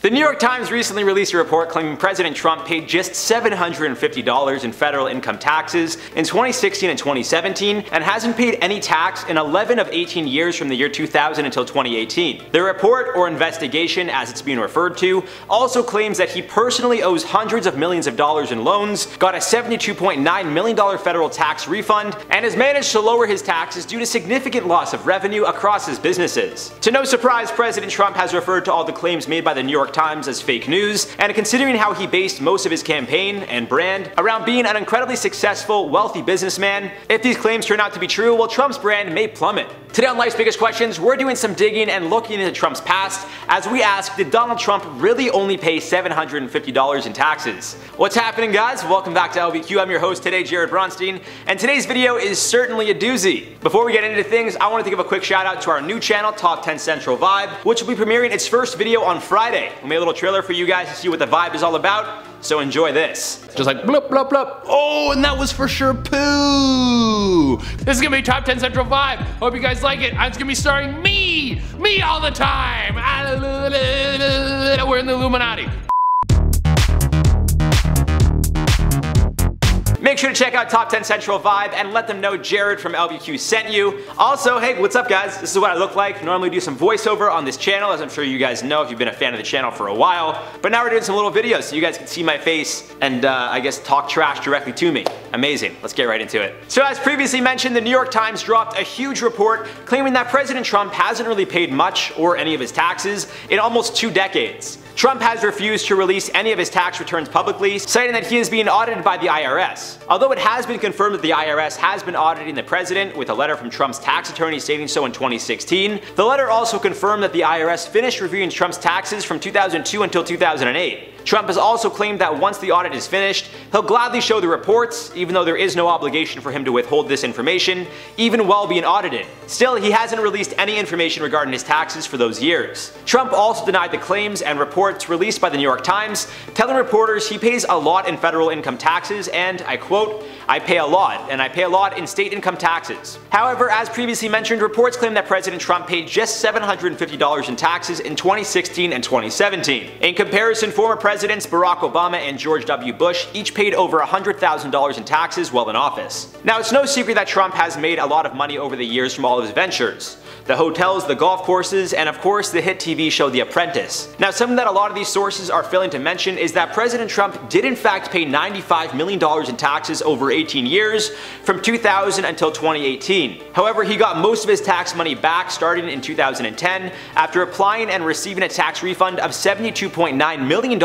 The New York Times recently released a report claiming President Trump paid just $750 in federal income taxes in 2016 and 2017 and hasn't paid any tax in 11 of 18 years from the year 2000 until 2018. The report, or investigation as it's being referred to, also claims that he personally owes hundreds of millions of dollars in loans, got a $72.9 million federal tax refund, and has managed to lower his taxes due to significant loss of revenue across his businesses. To no surprise, President Trump has referred to all the claims made by the New York Times as fake news, and considering how he based most of his campaign and brand around being an incredibly successful, wealthy businessman, if these claims turn out to be true, well, Trump's brand may plummet. Today on Life's Biggest Questions, we're doing some digging and looking into Trump's past as we ask, did Donald Trump really only pay $750 in taxes? What's happening, guys? Welcome back to LBQ. I'm your host today, Jared Bronstein, and today's video is certainly a doozy. Before we get into things, I wanted to give a quick shout out to our new channel, Top 10 Central Vibe, which will be premiering its first video on Friday. We made a little trailer for you guys to see what the vibe is all about, so enjoy this. Just like blop blop blop. Oh, and that was for sure poo. This is gonna be Top 10 Central Vibe. Hope you guys like it. It's gonna be starring me all the time. We're in the Illuminati. Make sure to check out Top 10 Central Vibe and let them know Jared from LBQ sent you. Also, hey, what's up, guys? This is what I look like. Normally do some voiceover on this channel, as I'm sure you guys know if you've been a fan of the channel for a while. But now we're doing some little videos so you guys can see my face and I guess talk trash directly to me. Amazing. Let's get right into it. So as previously mentioned, the New York Times dropped a huge report claiming that President Trump hasn't really paid much or any of his taxes in almost 2 decades. Trump has refused to release any of his tax returns publicly, citing that he is being audited by the IRS. Although it has been confirmed that the IRS has been auditing the president, with a letter from Trump's tax attorney stating so in 2016, the letter also confirmed that the IRS finished reviewing Trump's taxes from 2002 until 2008. Trump has also claimed that once the audit is finished, he'll gladly show the reports, even though there is no obligation for him to withhold this information, even while being audited. Still, he hasn't released any information regarding his taxes for those years. Trump also denied the claims and reports released by the New York Times, telling reporters he pays a lot in federal income taxes and, I quote, "I pay a lot, and I pay a lot in state income taxes." However, as previously mentioned, reports claim that President Trump paid just $750 in taxes in 2016 and 2017. In comparison, former Presidents Barack Obama and George W. Bush each paid over $100,000 in taxes while in office. Now, it's no secret that Trump has made a lot of money over the years from all of his ventures. The hotels, the golf courses, and of course the hit TV show The Apprentice. Now, something that a lot of these sources are failing to mention is that President Trump did in fact pay $95 million in taxes over 18 years, from 2000 until 2018. However, he got most of his tax money back starting in 2010 after applying and receiving a tax refund of $72.9 million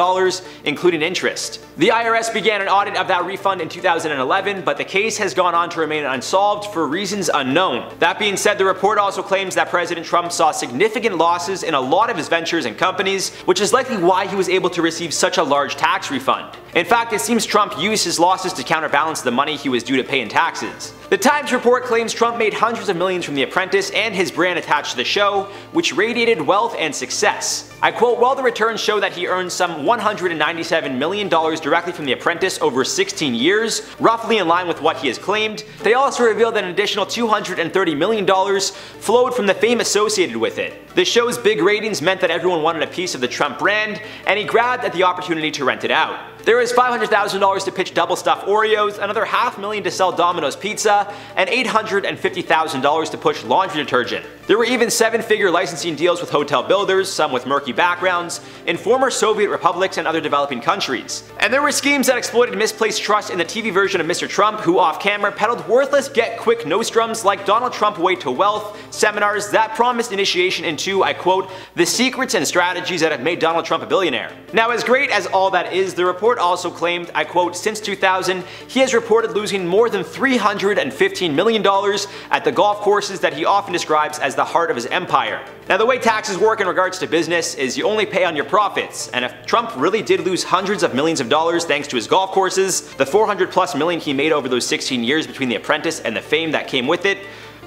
including interest. The IRS began an audit of that refund in 2011, but the case has gone on to remain unsolved for reasons unknown. That being said, the report also claims that President Trump saw significant losses in a lot of his ventures and companies, which is likely why he was able to receive such a large tax refund. In fact, it seems Trump used his losses to counterbalance the money he was due to pay in taxes. The Times report claims Trump made hundreds of millions from The Apprentice and his brand attached to the show, which radiated wealth and success. I quote, "While the returns show that he earned some $197 million directly from The Apprentice over 16 years, roughly in line with what he has claimed, they also revealed that an additional $230 million flowed from the fame associated with it. The show's big ratings meant that everyone wanted a piece of the Trump brand, and he grabbed at the opportunity to rent it out. There is $500,000 to pitch Double Stuff Oreos, another $500,000 to sell Domino's Pizza, and $850,000 to push laundry detergent. There were even 7-figure licensing deals with hotel builders, some with murky backgrounds, in former Soviet republics and other developing countries. And there were schemes that exploited misplaced trust in the TV version of Mr. Trump, who off-camera peddled worthless get-quick nostrums like Donald Trump Way to Wealth seminars that promised initiation into, I quote, the secrets and strategies that have made Donald Trump a billionaire. Now, as great as all that is, the report also claimed, I quote, since 2000, he has reported losing more than $315 million at the golf courses that he often describes as the heart of his empire. Now, the way taxes work in regards to business is you only pay on your profits, and if Trump really did lose hundreds of millions of dollars thanks to his golf courses, the 400 plus million he made over those 16 years between The Apprentice and the fame that came with it,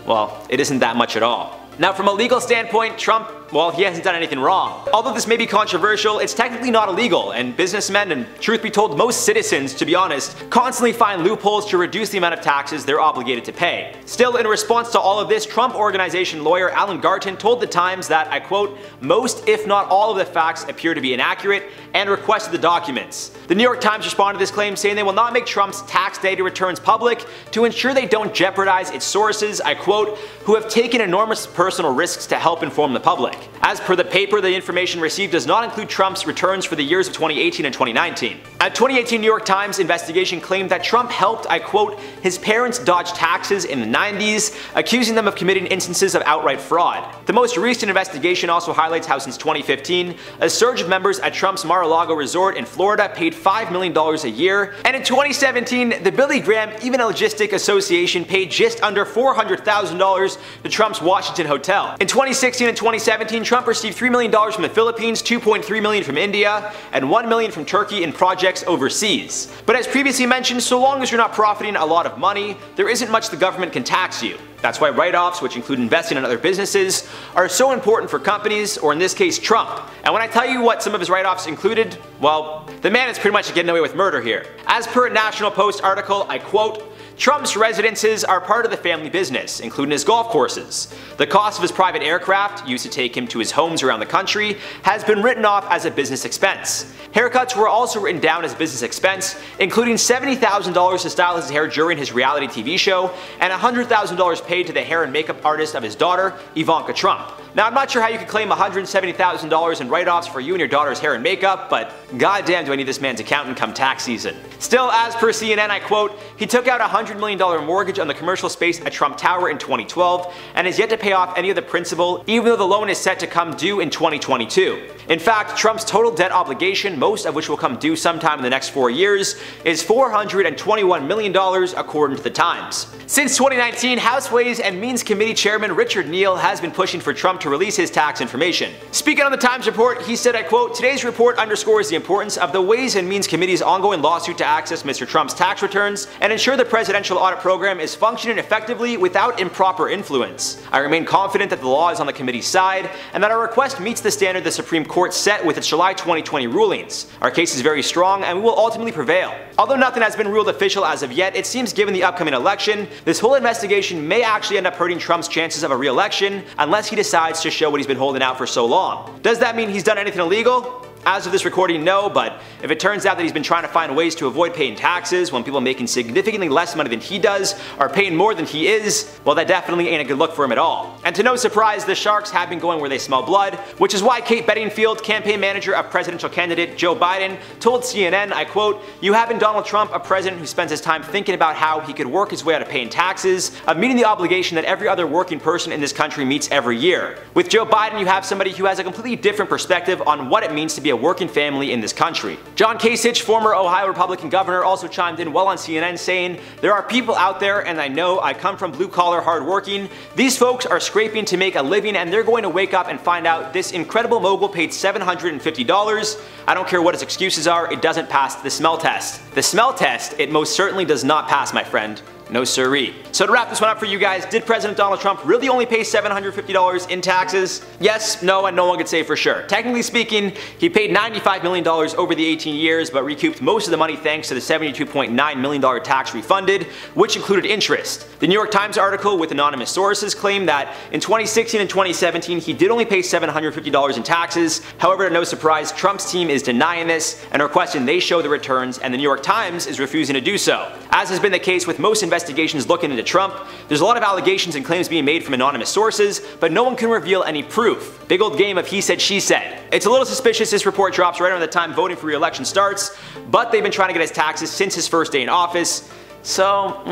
well, it isn't that much at all. Now, from a legal standpoint, Trump well, he hasn't done anything wrong. Although this may be controversial, it's technically not illegal, and businessmen and, truth be told, most citizens, to be honest, constantly find loopholes to reduce the amount of taxes they're obligated to pay. Still, in response to all of this, Trump Organization lawyer Alan Garten told The Times that, I quote, most if not all of the facts appear to be inaccurate, and requested the documents. The New York Times responded to this claim, saying they will not make Trump's tax data returns public to ensure they don't jeopardize its sources, I quote, who have taken enormous personal risks to help inform the public. As per the paper, the information received does not include Trump's returns for the years of 2018 and 2019. A 2018 New York Times investigation claimed that Trump helped, I quote, his parents dodge taxes in the 90s, accusing them of committing instances of outright fraud. The most recent investigation also highlights how since 2015, a surge of members at Trump's Mar-a-Lago resort in Florida paid $5 million a year, and in 2017, the Billy Graham Evangelistic Association paid just under $400,000 to Trump's Washington hotel. In 2016 and 2017, Trump received $3 million from the Philippines, $2.3 million from India, and $1 million from Turkey in projects overseas. But as previously mentioned, so long as you're not profiting a lot of money, there isn't much the government can tax you. That's why write-offs, which include investing in other businesses, are so important for companies, or in this case, Trump. And when I tell you what some of his write-offs included, well, the man is pretty much getting away with murder here. As per a National Post article, I quote, Trump's residences are part of the family business, including his golf courses. The cost of his private aircraft, used to take him to his homes around the country, has been written off as a business expense. Haircuts were also written down as a business expense, including $70,000 to style his hair during his reality TV show, and $100,000 paid to the hair and makeup artist of his daughter, Ivanka Trump. Now, I'm not sure how you could claim $170,000 in write-offs for you and your daughter's hair and makeup, but goddamn do I need this man's accountant come tax season. Still, as per CNN, I quote, he took out a $100 million mortgage on the commercial space at Trump Tower in 2012 and has yet to pay off any of the principal, even though the loan is set to come due in 2022. In fact, Trump's total debt obligation, most of which will come due sometime in the next 4 years, is $421 million, according to The Times. Since 2019, House Ways and Means Committee Chairman Richard Neal has been pushing for Trump to release his tax information. Speaking on The Times report, he said, I quote, today's report underscores the importance of the Ways and Means Committee's ongoing lawsuit to access Mr. Trump's tax returns and ensure the presidential audit program is functioning effectively without improper influence. I remain confident that the law is on the committee's side and that our request meets the standard the Supreme Court set with its July 2020 rulings. Our case is very strong and we will ultimately prevail. Although nothing has been ruled official as of yet, it seems given the upcoming election, this whole investigation may actually end up hurting Trump's chances of a re-election unless he decides to show what he's been holding out for so long. Does that mean he's done anything illegal? As of this recording, no, but if it turns out that he's been trying to find ways to avoid paying taxes when people making significantly less money than he does are paying more than he is, well, that definitely ain't a good look for him at all. And to no surprise, the sharks have been going where they smell blood, which is why Kate Bedingfield, campaign manager of presidential candidate Joe Biden, told CNN, I quote, you have in Donald Trump a president who spends his time thinking about how he could work his way out of paying taxes, of meeting the obligation that every other working person in this country meets every year. With Joe Biden, you have somebody who has a completely different perspective on what it means to be a working family in this country. John Kasich, former Ohio Republican governor, also chimed in well on CNN saying, there are people out there, and I know, I come from blue collar hardworking. These folks are scraping to make a living and they're going to wake up and find out this incredible mogul paid $750. I don't care what his excuses are, it doesn't pass the smell test. The smell test, it most certainly does not pass, my friend. No siree. So to wrap this one up for you guys, did President Donald Trump really only pay $750 in taxes? Yes, no, and no one could say for sure. Technically speaking, he paid $95 million over the 18 years, but recouped most of the money thanks to the $72.9 million tax refunded, which included interest. The New York Times article with anonymous sources claimed that in 2016 and 2017, he did only pay $750 in taxes. However, to no surprise, Trump's team is denying this and requesting they show the returns, and the New York Times is refusing to do so. As has been the case with most investigations looking into Trump, there's a lot of allegations and claims being made from anonymous sources, but no one can reveal any proof. Big old game of he said, she said. It's a little suspicious this report drops right around the time voting for re-election starts, but they've been trying to get his taxes since his first day in office. So,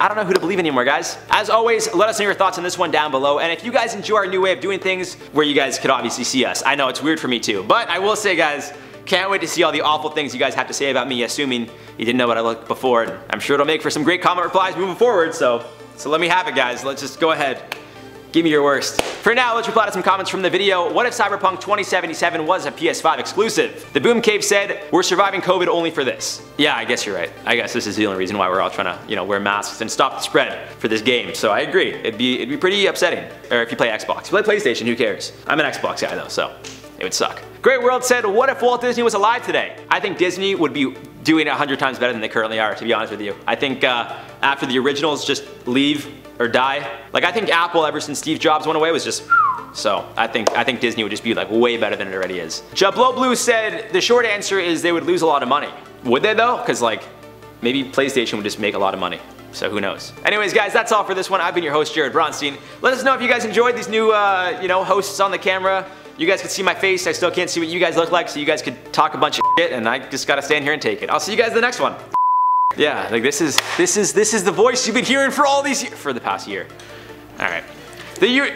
I don't know who to believe anymore, guys. As always, let us know your thoughts on this one down below, and if you guys enjoy our new way of doing things, where you guys could obviously see us. I know, it's weird for me too, but I will say, guys, can't wait to see all the awful things you guys have to say about me, assuming you didn't know what I looked before. And I'm sure it'll make for some great comment replies moving forward, so let me have it, guys. Let's just go ahead. Give me your worst. For now, let's reply to some comments from the video. What if Cyberpunk 2077 was a PS5 exclusive? The Boom Cave said, we're surviving COVID only for this. Yeah, I guess you're right. I guess this is the only reason why we're all trying to, wear masks and stop the spread for this game. So I agree. It'd be pretty upsetting. Or if you play Xbox. If you play PlayStation, who cares? I'm an Xbox guy though, so it would suck. Great World said, what if Walt Disney was alive today? I think Disney would be doing 100 times better than they currently are, to be honest with you. I think after the originals just leave or die. Like I think Apple ever since Steve Jobs went away was just so I think Disney would just be like way better than it already is. Jablo Blue said the short answer is they would lose a lot of money. Would they though? Cause like maybe PlayStation would just make a lot of money. So who knows? Anyways guys, that's all for this one. I've been your host Jared Bronstein. Let us know if you guys enjoyed these new hosts on the camera. You guys could see my face. I still can't see what you guys look like so you guys could talk a bunch of shit and I just gotta stand here and take it. I'll see you guys in the next one. Yeah, like this is the voice you've been hearing for all these years, for the past year. All right, the year.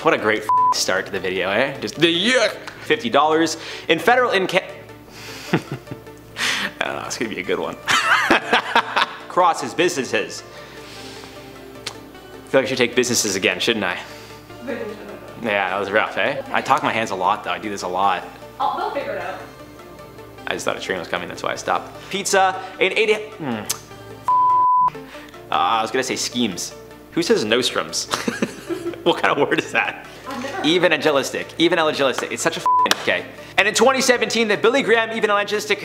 What a great start to the video, eh? Just the year. $50 in federal income. I don't know. It's gonna be a good one. Crosses businesses. I feel like I should take businesses again, shouldn't I? Yeah, that was rough, eh? I talk my hands a lot though. I do this a lot. They'll figure it out. I just thought a train was coming, that's why I stopped. Pizza and 80. I was gonna say schemes. Who says nostrums? What kind of word is that? Evangelistic. Evangelistic. It's such a okay. And in 2017, the Billy Graham Evangelistic.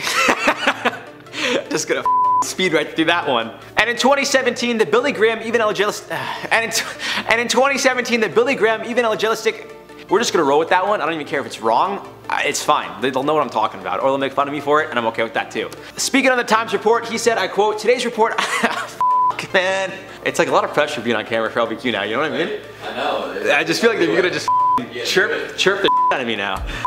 Just gonna speed right through that one. And in 2017, the Billy Graham Evangelistic. And in 2017, the Billy Graham Evangelistic. We're just gonna roll with that one. I don't even care if it's wrong. It's fine. They'll know what I'm talking about, or they'll make fun of me for it, and I'm okay with that too. Speaking of the Times report, he said, I quote, today's report, fuck, man. It's like a lot of pressure being on camera for LBQ now, you know what I mean? I know. I just feel like they're gonna just chirp the shit out of me now.